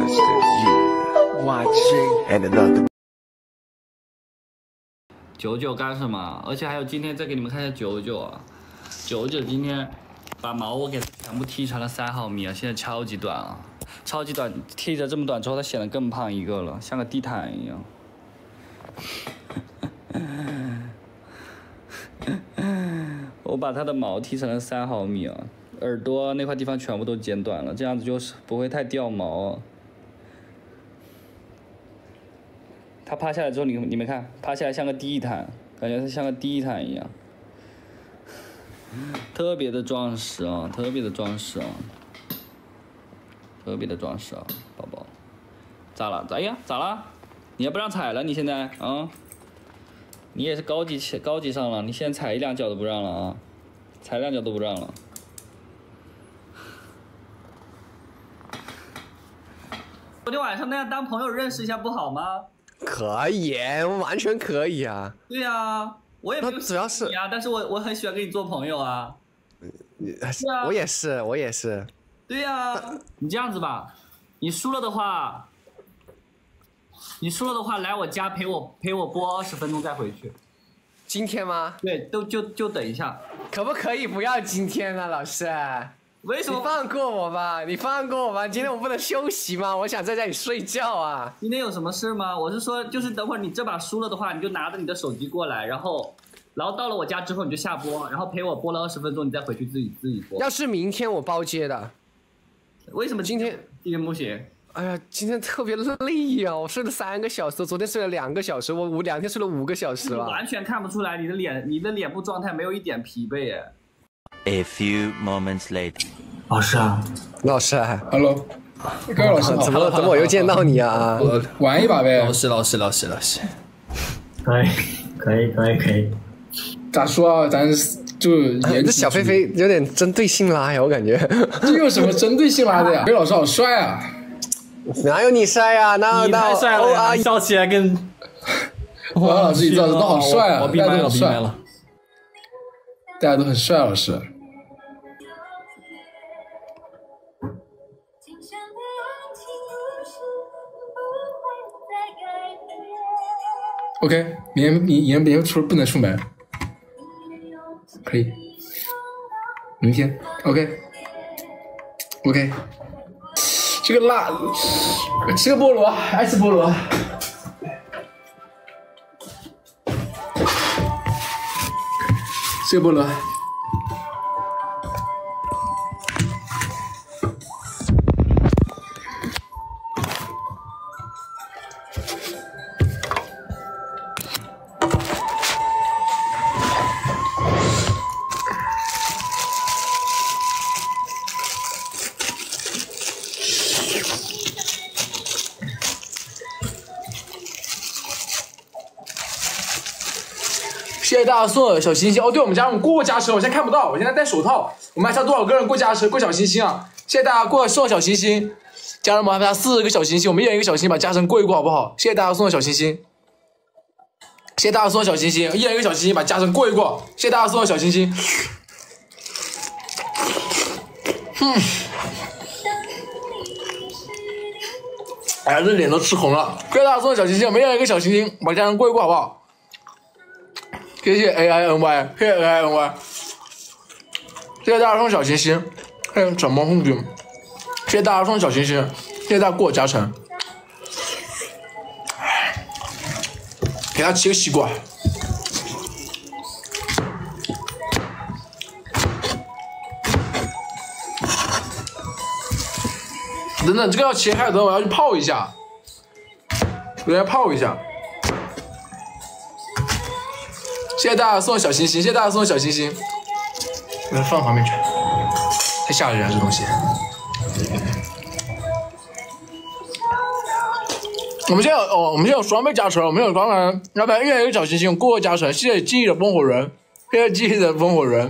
sisters, you watching and another. 九九干什么？而且还有今天再给你们看一下九九啊，九九今天把毛我给全部剃成了3毫米啊，现在超级短啊，超级短，剃着这么短之后，它显得更胖一个了，像个地毯一样。我把它的毛剃成了3毫米啊，耳朵那块地方全部都剪短了，这样子就是不会太掉毛啊。 它趴下来之后，你们看，趴下来像个地毯，感觉它像个地毯一样，特别的壮实啊，特别的壮实啊，特别的壮实啊，宝宝，咋了？哎呀，咋了？你也不让踩了，你现在啊？你也是高级上了，你现在踩一两脚都不让了啊，踩两脚都不让了。 昨天晚上那样当朋友认识一下不好吗？可以，完全可以啊。对呀、啊，我也没有喜欢你啊，但是我很喜欢跟你做朋友啊。是啊，我也是。对呀、啊，你这样子吧，你输了的话，来我家陪我播20分钟再回去。今天吗？对，就等一下。可不可以不要今天呢，老师？ 为什么你放过我吧？你放过我吧！今天我不能休息吗？我想在家里睡觉啊！今天有什么事吗？我是说，就是等会儿你这把输了的话，你就拿着你的手机过来，然后到了我家之后你就下播，然后陪我播了20分钟，你再回去自己播。要是明天我包接的，为什么今天不行？哎呀，今天特别累呀、啊！我睡了3个小时，昨天睡了2个小时，我2天睡了5个小时了。完全看不出来你的脸部状态没有一点疲惫耶。 A few moments later， 老师啊，老师 ，Hello， 各位老师，怎么我又见到你啊？玩一把呗，老师，可以，咋说啊？咱就这小飞飞有点针对性拉呀，我感觉。这有什么针对性拉的呀？各位老师好帅啊！哪有你帅啊？那你太帅了啊！笑起来跟哇，老师，你老师都好帅啊！我闭麦了，大家都很帅，老师。 OK， 明天不能出门，可以。明天 OK， 这个辣，吃个菠萝，爱吃菠萝。吃个菠萝。谢谢大家送的小心心哦！对，我们家人过加持，我现在看不到，我现在戴手套。我们还差多少个人过加持、过小心心啊？谢谢大家过送小心心，家人们还差40个小心心，我们一人一个小心心把加成过一过好不好？谢谢大家送的小心心，谢谢大家送的小心心，一人一个小心心把加成过一过。谢谢大家送的小心心。哎呀，这脸都吃红了。谢谢大家送的小心心，我们一人一个小心心把加成过一过好不好？ 谢谢 AINY， 谢谢 AINY， 谢谢大家送小心心，谢谢小猫红军，谢谢大家送小心心，谢谢大家过加成，给他切个西瓜，等等，这个要切开，等我要去泡一下，我要泡一下。 谢谢大家送小心心，谢谢大家送小心心。给它放旁边去，太吓人了这东西。我们现在有双倍加成，我们有双倍，要不然一人一个小心心，过加成。谢谢记忆的风火轮，谢谢记忆的风火轮，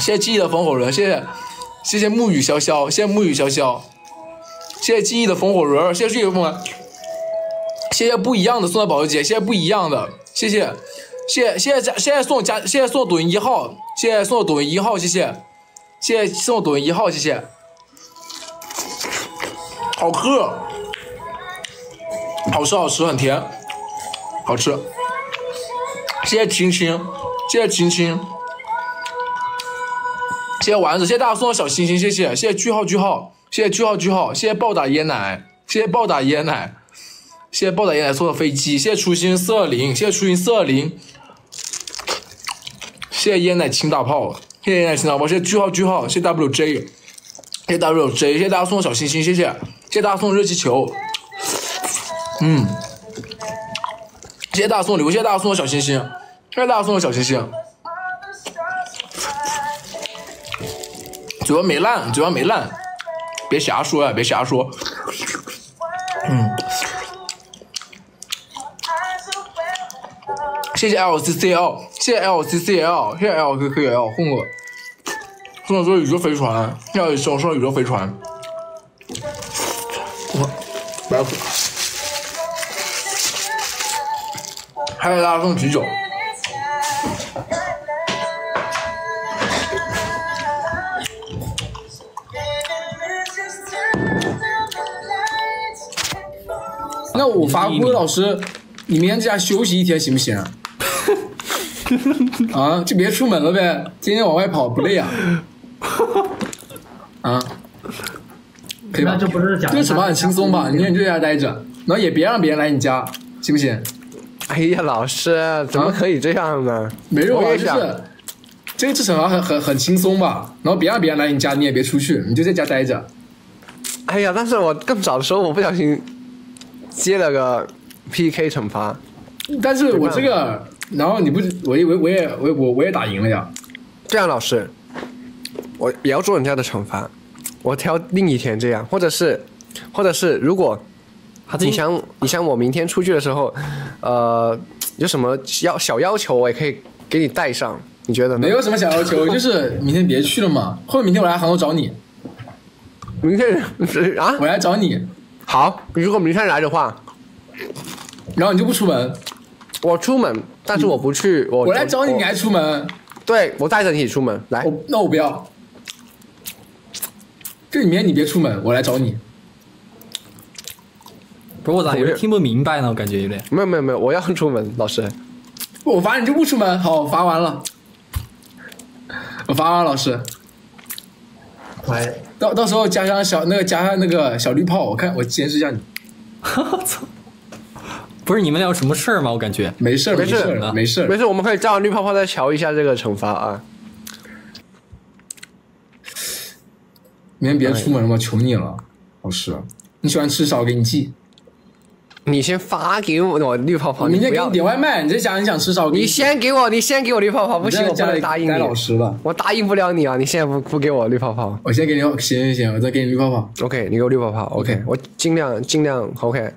谢谢记忆的风火轮，谢谢沐雨潇潇，谢谢沐雨潇潇，谢谢记忆的风火轮，谢谢记忆的风火轮，谢谢不一样的送到宝宝姐，谢谢不一样的。 谢谢送抖音1号，谢谢送抖音1号，谢谢，谢谢送抖音1号，谢谢。好喝，好吃好吃，很甜，好吃。谢谢晴晴，谢谢晴晴，谢谢丸子，谢谢大家送的小心心，谢谢，谢谢句号句号，谢谢句号句号，谢谢暴打椰奶，谢谢暴打椰奶，谢谢暴打椰奶送的飞机，谢谢初心420，谢谢初心420，谢谢椰奶轻大炮，谢谢椰奶轻大炮，谢谢句号句号，谢谢 WJ。 谢谢 WJ， 谢谢大家送的小心心，谢谢，谢谢大家送的热气球，嗯，谢谢大家送的礼物，谢谢大家送的小心心，谢谢大家送的小心心。嘴巴没烂，嘴巴没烂，别瞎说呀，别瞎说。嗯，谢谢 LCCL， 谢谢 LCCL， 谢谢 LCCL 混过。 送了座宇宙飞船，要一送了宇宙飞船。我白虎，还有大家送啤酒。那我罚郭老师，你明天在家休息一天行不行？啊，就别出门了呗，天天往外跑不累啊？ 啊，可以吧？这不是讲，这什么很轻松吧？你就在家待着，然后也别让别人来你家，行不行？哎呀，老师怎么可以这样呢？没有啊，就是这惩罚很轻松吧？然后别让别人来你家，你也别出去，你就在家待着。哎呀，但是我更早的时候我不小心接了个 PK 惩罚，但是我这个，然后你不，我也打赢了呀。这样，老师。 我也要做人家的惩罚，我挑另一天这样，或者是如果你想我明天出去的时候，有什么小要求，我也可以给你带上，你觉得呢？没有什么小要求，就是明天别去了嘛，或者明天我来杭州找你。明天啊？我来找你。好，如果明天来的话，然后你就不出门。我出门，但是我不去。我来找你，你还出门？对，我带着你一起出门来。那我不要。 这里面你别出门，我来找你。不是我咋有点听不明白呢？我感觉有点。没有，我要出门，老师。我罚你就不出门，好，我罚完了。我罚完了，老师。哎到时候加上那个小绿炮，我看我监视一下你。我操！不是你们俩有什么事儿吗？我感觉没事，我们可以加上绿泡泡再瞧一下这个惩罚啊。 明天别出门了吗？求你了，老师。你喜欢吃啥？我给你寄。你先发给我绿泡泡。明天给你点外卖，你在家你想吃啥？你先给我，你先给我绿泡泡，不行我不能答应你。老师了，我答应不了你啊！你现在不给我绿泡泡，我先给你。行，我再给你绿泡泡。OK， 你给我绿泡泡。OK， 我尽量 OK。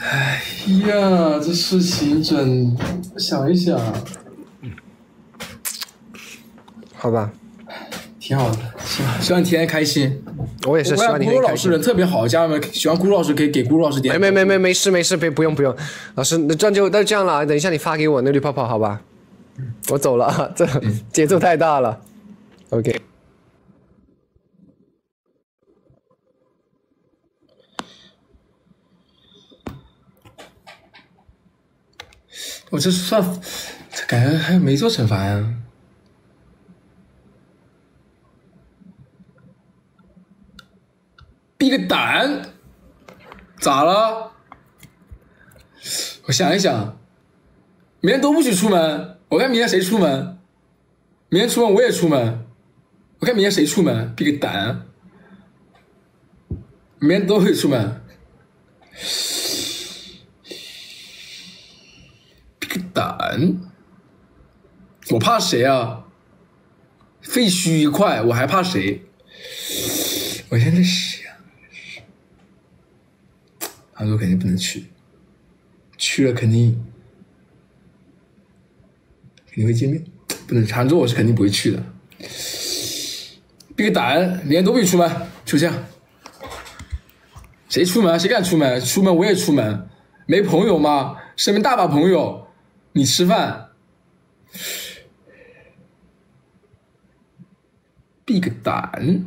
哎呀，这事情真想一想。好吧。 挺好的，希望你天天开心。我也是希望你天天开心。咕噜老师人特别好，家人们喜欢咕噜老师可以给咕噜老师点。没事，别不用。老师，那这样了，等一下你发给我那绿泡泡，好吧？我走了啊，这节奏太大了。OK。我这算，这感觉还没做惩罚呀。 闭个胆，咋了？我想一想，明天都不许出门，我看明天谁出门。明天出门我也出门，我看明天谁出门。闭个胆，明天都会出门。闭个胆，我怕谁啊？废墟一块，我还怕谁？我现在想。 杭州肯定不能去，去了肯定会见面，不能杭州我是肯定不会去的。闭个胆，连都不许出门，就这样。谁出门？谁敢出门？出门我也出门，没朋友吗？身边大把朋友，你吃饭。闭个胆，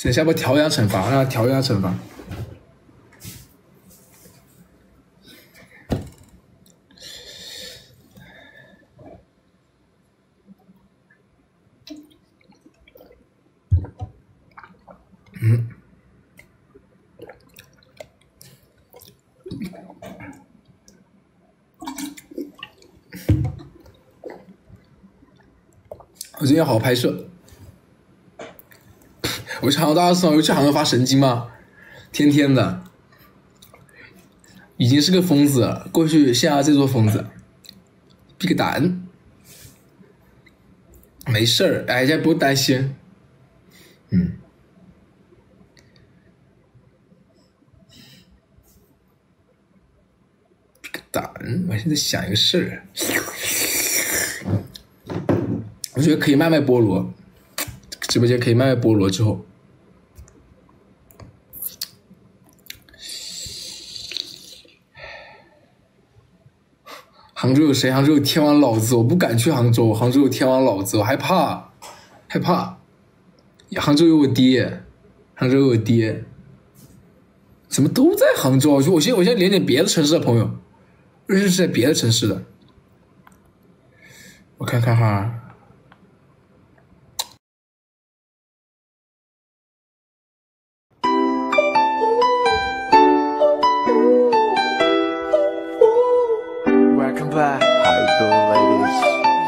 选项不调压惩罚，那调压惩罚。嗯。 我今天好好拍摄。我去杭州大送，我去杭州发神经吗？天天的，已经是个疯子了。过去现在这座疯子，逼个蛋，没事儿，大家不用担心。嗯。 我现在想一个事儿，我觉得可以卖卖菠萝，直播间可以卖卖菠萝之后，杭州有谁？杭州有天王老子，我不敢去杭州，杭州有天王老子，我害怕，害怕。杭州有我爹，杭州有我爹，怎么都在杭州？我现在连点别的城市的朋友。 认识在别的城市的，我看看哈。Welcome back, hello ladies.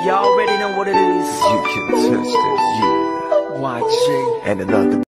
You already know what it is. You can touch this, yeah. YG and another.